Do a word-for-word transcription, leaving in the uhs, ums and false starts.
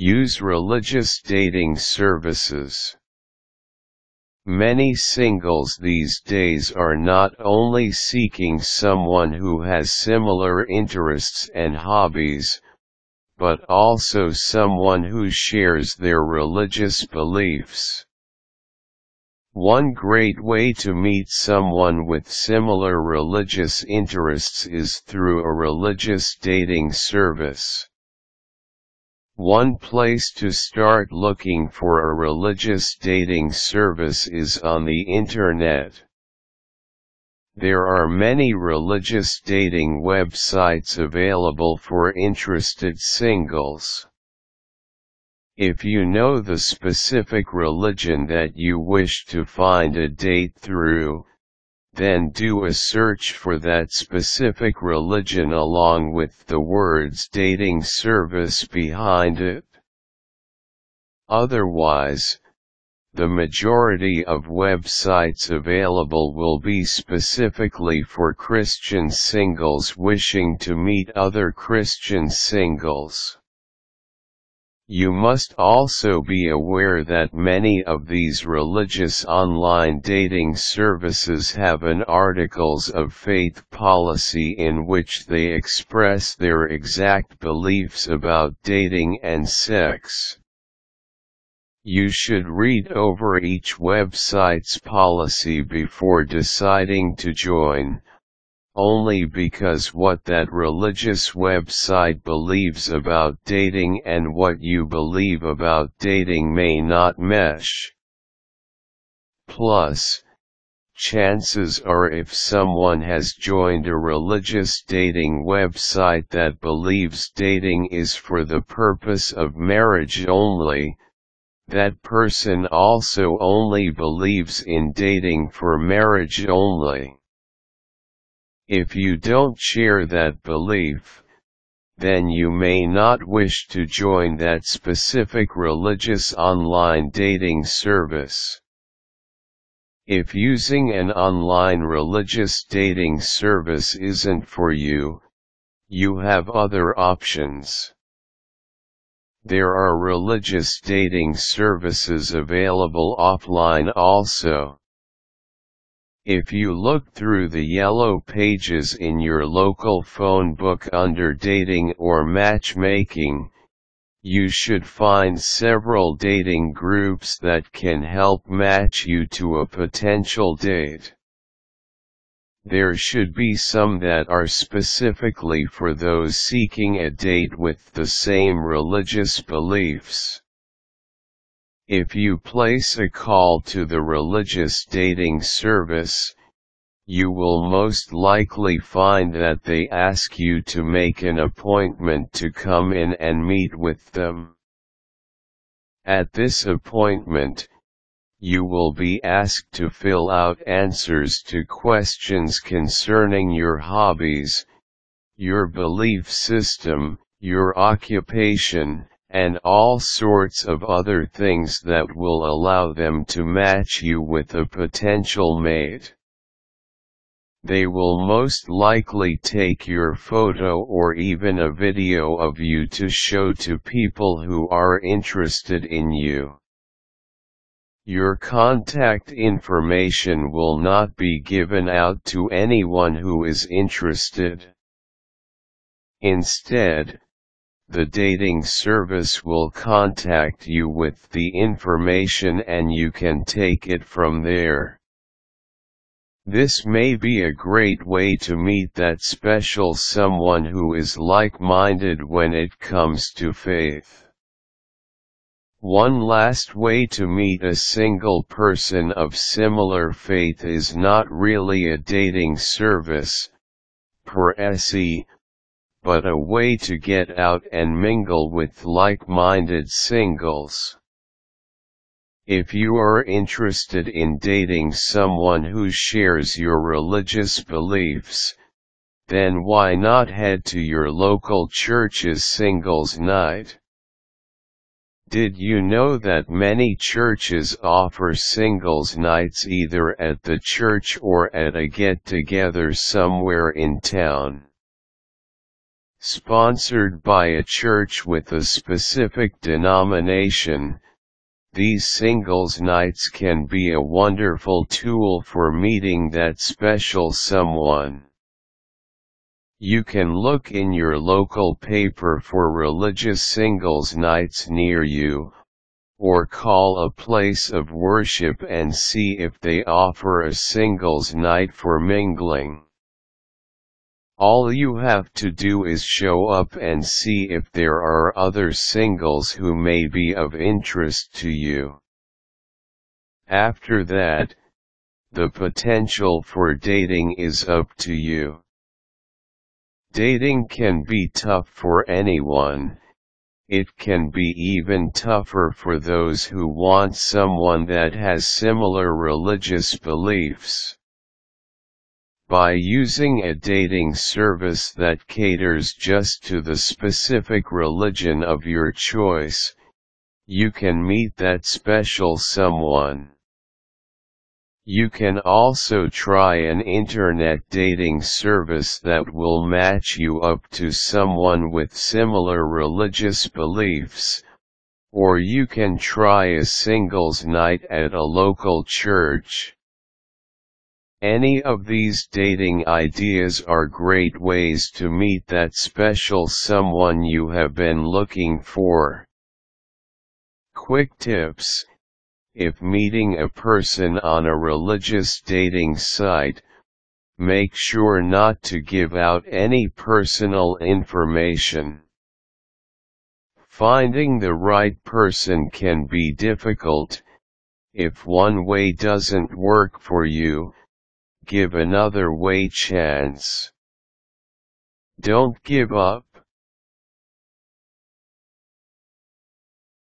use religious dating services. Many singles these days are not only seeking someone who has similar interests and hobbies, but also someone who shares their religious beliefs. One great way to meet someone with similar religious interests is through a religious dating service. One place to start looking for a religious dating service is on the internet. There are many religious dating websites available for interested singles. If you know the specific religion that you wish to find a date through, then do a search for that specific religion along with the words dating service behind it. Otherwise, the majority of websites available will be specifically for Christian singles wishing to meet other Christian singles. You must also be aware that many of these religious online dating services have an Articles of Faith policy in which they express their exact beliefs about dating and sex. You should read over each website's policy before deciding to join, only because what that religious website believes about dating and what you believe about dating may not mesh. Plus, chances are if someone has joined a religious dating website that believes dating is for the purpose of marriage only, that person also only believes in dating for marriage only. If you don't share that belief, then you may not wish to join that specific religious online dating service. If using an online religious dating service isn't for you, you have other options. There are religious dating services available offline also. If you look through the yellow pages in your local phone book under dating or matchmaking, you should find several dating groups that can help match you to a potential date. There should be some that are specifically for those seeking a date with the same religious beliefs. If you place a call to the religious dating service, you will most likely find that they ask you to make an appointment to come in and meet with them. At this appointment, you will be asked to fill out answers to questions concerning your hobbies, your belief system, your occupation, and all sorts of other things that will allow them to match you with a potential mate. They will most likely take your photo or even a video of you to show to people who are interested in you. Your contact information will not be given out to anyone who is interested. Instead, the dating service will contact you with the information and you can take it from there. This may be a great way to meet that special someone who is like-minded when it comes to faith. One last way to meet a single person of similar faith is not really a dating service, per se, but a way to get out and mingle with like-minded singles. If you are interested in dating someone who shares your religious beliefs, then why not head to your local church's singles night? Did you know that many churches offer singles nights either at the church or at a get-together somewhere in town? sponsored by a church with a specific denomination, these singles nights can be a wonderful tool for meeting that special someone. You can look in your local paper for religious singles nights near you, or call a place of worship and see if they offer a singles night for mingling. All you have to do is show up and see if there are other singles who may be of interest to you. After that, the potential for dating is up to you. Dating can be tough for anyone. It can be even tougher for those who want someone that has similar religious beliefs. By using a dating service that caters just to the specific religion of your choice, you can meet that special someone. You can also try an internet dating service that will match you up to someone with similar religious beliefs, or you can try a singles night at a local church. Any of these dating ideas are great ways to meet that special someone you have been looking for. Quick tips. If meeting a person on a religious dating site, make sure not to give out any personal information. Finding the right person can be difficult. If one way doesn't work for you, give another way a chance. Don't give up.